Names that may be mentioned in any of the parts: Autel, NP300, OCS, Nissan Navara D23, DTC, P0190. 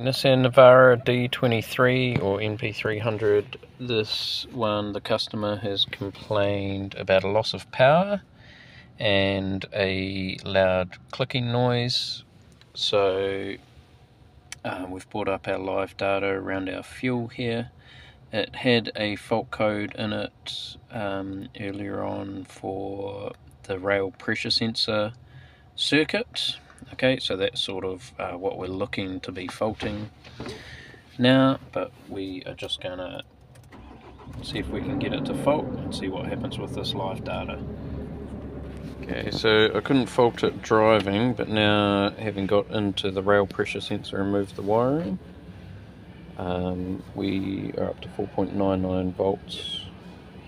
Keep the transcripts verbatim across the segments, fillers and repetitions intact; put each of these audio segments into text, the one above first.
Nissan Navara D twenty-three or N P three hundred, this one the customer has complained about a loss of power and a loud clicking noise, so um, we've brought up our live data around our fuel here. It had a fault code in it um, earlier on for the rail pressure sensor circuit. Okay, so that's sort of uh, what we're looking to be faulting now, but we are just gonna see if we can get it to fault and see what happens with this live data. Okay, so I couldn't fault it driving, but now having got into the rail pressure sensor and moved the wiring, um, we are up to four point nine nine volts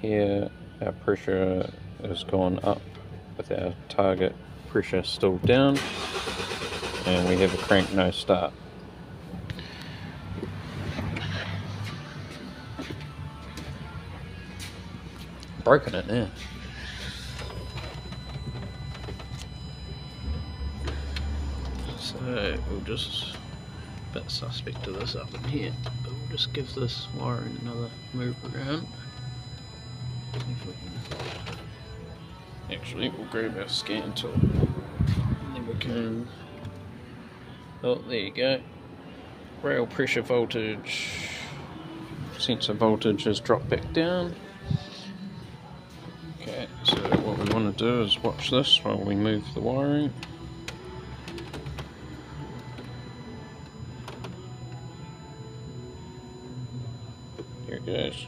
here. Our pressure has gone up with our target pressure still down, and we have a crank no start. Broken it now. So we'll just, a bit suspect of this up in here, but we'll just give this wiring another move around. If we can. Actually, we'll grab our scan tool, and then we can, oh there you go, rail pressure voltage, sensor voltage has dropped back down. Okay, so what we want to do is watch this while we move the wiring. Here it goes.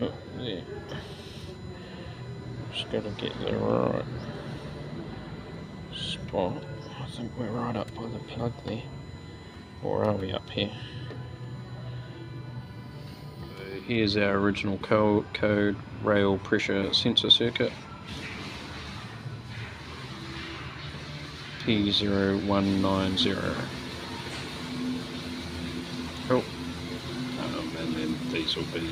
Oh, there. Just gotta get the right spot. I think we're right up by the plug there. Or are we up here? So here's our original code, code rail pressure sensor circuit. P zero one nine zero. Cool. Um, and then these will be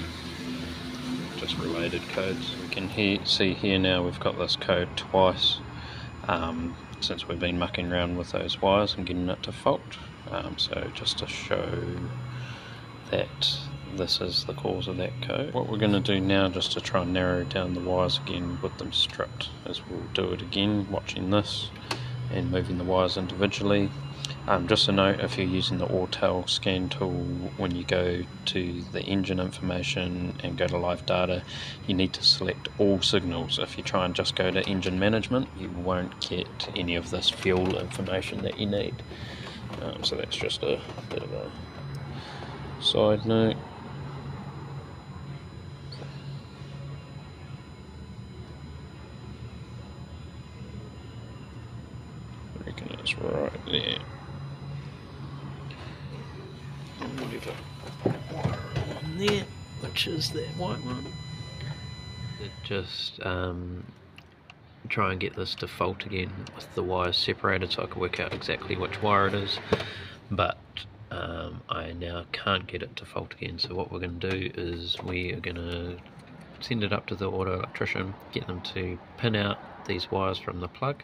just related codes. We can hear, see here now we've got this code twice um, since we've been mucking around with those wires and getting it to fault, um, so just to show that this is the cause of that code. What we're going to do now, just to try and narrow down the wires again with them stripped, is we'll do it again watching this and moving the wires individually. Um, just a note, if you're using the Autel scan tool, when you go to the engine information and go to live data, you need to select all signals. If you try and just go to engine management, you won't get any of this fuel information that you need. Um, so that's just a bit of a side note. I reckon it's right there. Whatever wire on there, which is that white one. Just um, try and get this to fault again with the wires separated, so I can work out exactly which wire it is, but um, I now can't get it to fault again. So what we're going to do is we are going to send it up to the auto electrician, get them to pin out these wires from the plug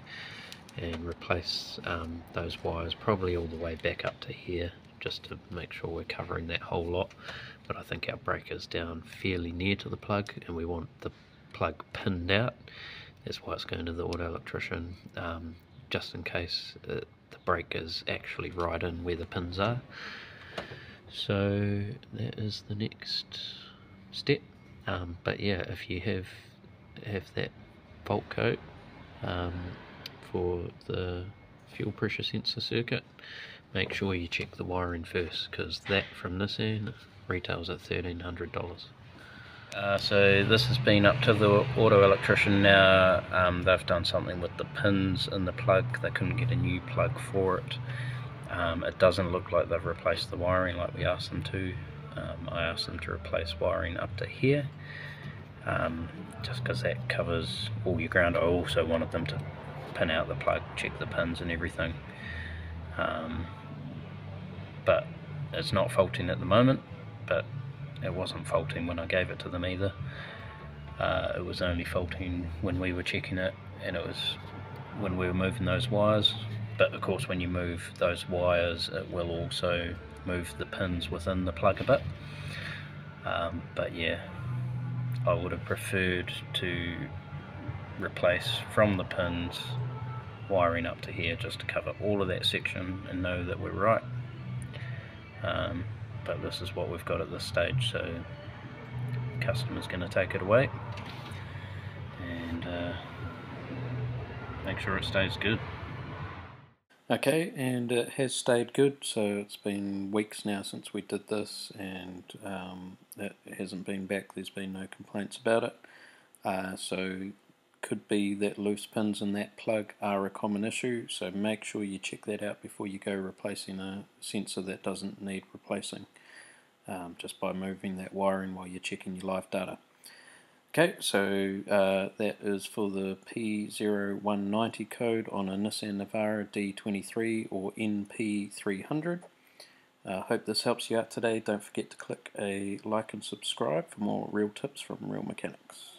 and replace um, those wires probably all the way back up to here, just to make sure we're covering that whole lot. But I think our breaker's down fairly near to the plug and we want the plug pinned out. That's why it's going to the auto electrician, um, just in case it, the breaker's actually right in where the pins are. So that is the next step. Um, but yeah, if you have, have that fault code um, for the fuel pressure sensor circuit, make sure you check the wiring first, because that from this end retails at thirteen hundred dollars. Uh, so this has been up to the auto electrician now. Um, they've done something with the pins in the plug. They couldn't get a new plug for it. Um, it doesn't look like they've replaced the wiring like we asked them to. Um, I asked them to replace wiring up to here, um, just because that covers all your ground. I also wanted them to pin out the plug, check the pins and everything. Um, but it's not faulting at the moment, but it wasn't faulting when I gave it to them either. Uh, it was only faulting when we were checking it, and it was when we were moving those wires. But of course, when you move those wires, it will also move the pins within the plug a bit. Um, but yeah, I would have preferred to replace from the pins wiring up to here, just to cover all of that section and know that we're right. Um, but this is what we've got at this stage, so the customer's going to take it away and uh, make sure it stays good. Okay, and it has stayed good, so it's been weeks now since we did this, and um, it hasn't been back. There's been no complaints about it. Uh, so could be that loose pins in that plug are a common issue, so make sure you check that out before you go replacing a sensor that doesn't need replacing, um, just by moving that wiring while you're checking your live data. Okay, so uh, that is for the P zero one ninety code on a Nissan Navara D twenty-three or N P three hundred. I uh, hope this helps you out today. Don't forget to click a like and subscribe for more real tips from real mechanics.